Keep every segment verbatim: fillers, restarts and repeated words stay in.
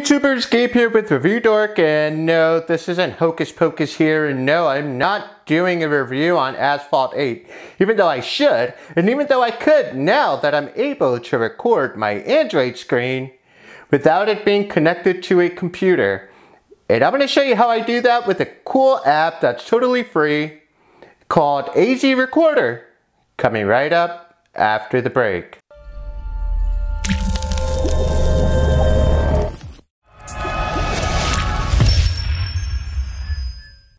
YouTubers, Gabe here with ReviewDork, and no, this isn't Hocus Pocus here, and no, I'm not doing a review on Asphalt eight, even though I should, and even though I could now that I'm able to record my Android screen without it being connected to a computer. And I'm going to show you how I do that with a cool app that's totally free called A Z Recorder, coming right up after the break.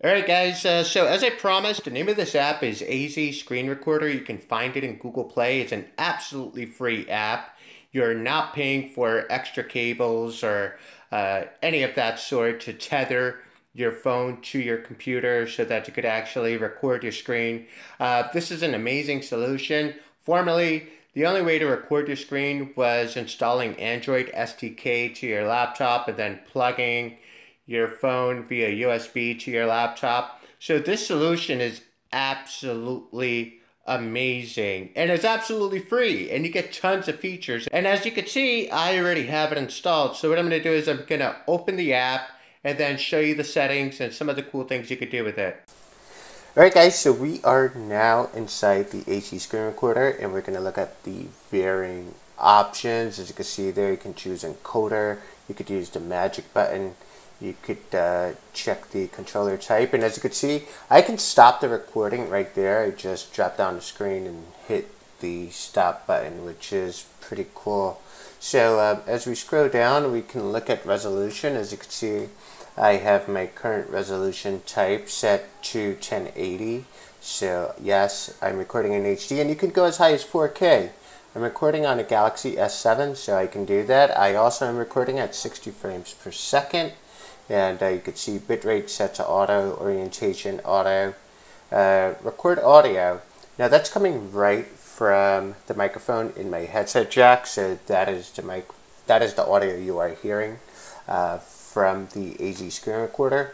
Alright guys, uh, so as I promised, the name of this app is A Z Screen Recorder. You can find it in Google Play. It's an absolutely free app. You're not paying for extra cables or uh, any of that sort to tether your phone to your computer so that you could actually record your screen. Uh, this is an amazing solution. Formerly, the only way to record your screen was installing Android S D K to your laptop and then plugging your phone via U S B to your laptop. So this solution is absolutely amazing, and it's absolutely free, and you get tons of features. And as you can see, I already have it installed. So what I'm going to do is I'm going to open the app and then show you the settings and some of the cool things you could do with it. Alright guys, so we are now inside the A Z Screen Recorder, and we're going to look at the varying options. As you can see there, you can choose encoder, you could use the magic button, you could uh, check the controller type, and as you can see, I can stop the recording right there. I just drop down the screen and hit the stop button, which is pretty cool. So uh, as we scroll down, we can look at resolution. As you can see, I have my current resolution type set to ten eighty. So yes, I'm recording in H D, and you can go as high as four K. I'm recording on a Galaxy S seven, so I can do that. I also am recording at sixty frames per second. And uh, you can see bitrate set to auto, orientation auto, uh, record audio. Now that's coming right from the microphone in my headset jack, so that is the mic, that is the audio you are hearing uh, from the A Z Screen Recorder.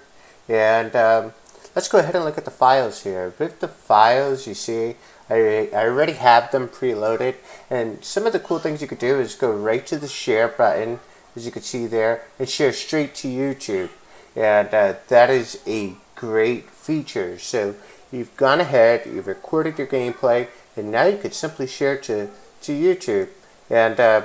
And um, let's go ahead and look at the files here. With the files, you see, I, I already have them preloaded, and some of the cool things you could do is go right to the share button, as you can see there, and share straight to YouTube. And uh, that is a great feature. So you've gone ahead, you've recorded your gameplay, and now you could simply share to, to YouTube. And uh,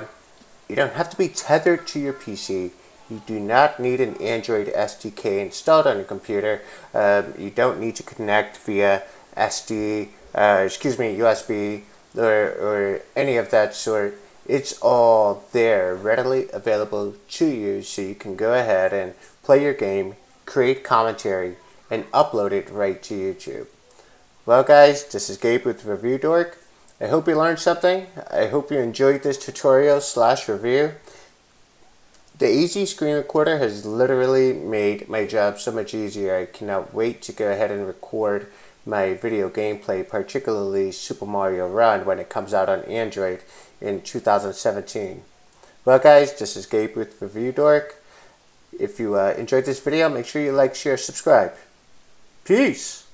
you don't have to be tethered to your P C. You do not need an Android S D K installed on your computer. Um, you don't need to connect via SD, uh, excuse me, U S B or, or any of that sort. It's all there, readily available to you, so you can go ahead and play your game, create commentary, and upload it right to YouTube. Well guys, this is Gabe with ReviewDork. I hope you learned something. I hope you enjoyed this tutorial slash review. The A Z Screen Recorder has literally made my job so much easier. I cannot wait to go ahead and record my video gameplay, particularly Super Mario Run, when it comes out on Android in two thousand seventeen. Well guys, this is Gabe with ReviewDork. If you uh, enjoyed this video, make sure you like, share, subscribe. Peace!